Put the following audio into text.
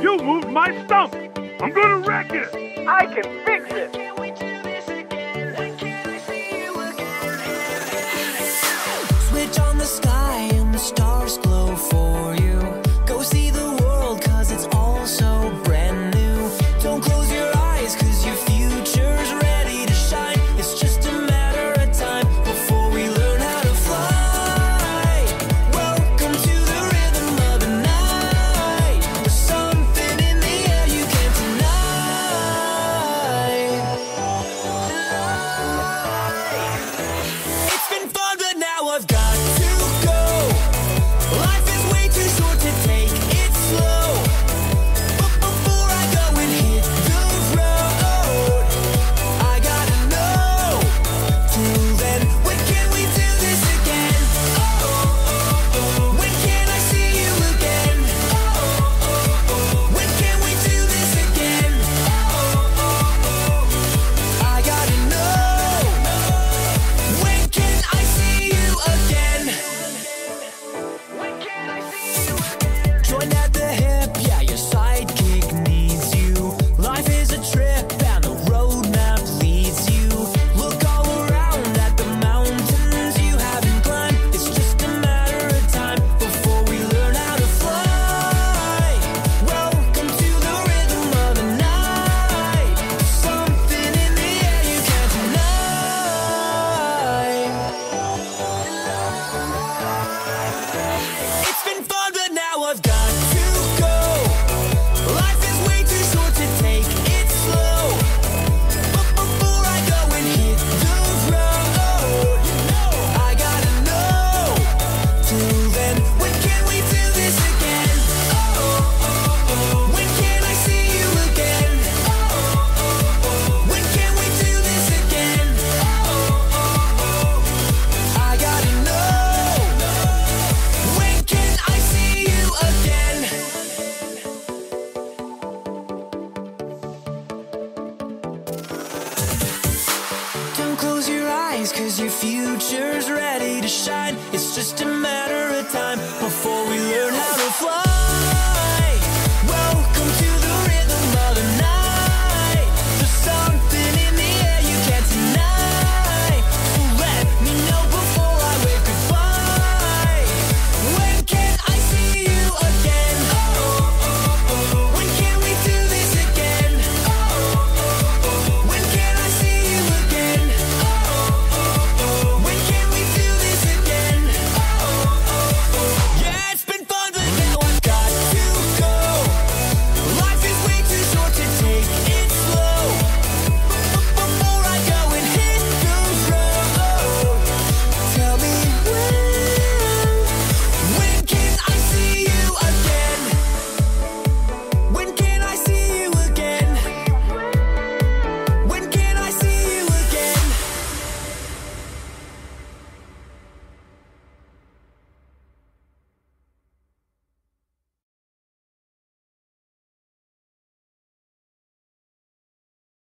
You moved my stump. I'm gonna wreck it. I can fix it. Switch on the sky and the stars glow for you. Go see the world cause it's all so brand new. Don't close your eyes cause your future's ready to shine. It's just a matter of time before we learn how to fly. Welcome to the rhythm of the night. There's something in the air you can't deny. It's been fun but now I've got to go. Life is way too short to take it slow. But before I go and hit the road, I gotta know. Till then, when can we do this again? When can I see you again? When can we do this again? I gotta know. When can I see you again? Join at the hip, yeah, your sidekick needs you. Life is a trip and the roadmap leads you. Look all around at the mountains you haven't climbed. It's just a matter of time before we learn how to fly. Welcome to the rhythm of the night. Something in the air you can't deny. It's been fun, but now I've got to go. Life is way too short to take it slow. But before I go and hit the road, I gotta know. Till then, when can we do this again? When can I see you again? When can we do this again? I gotta know. When can I see you again? Don't close your eyes, cause your future's ready to shine. It's just a matter of time before we learn how to fly.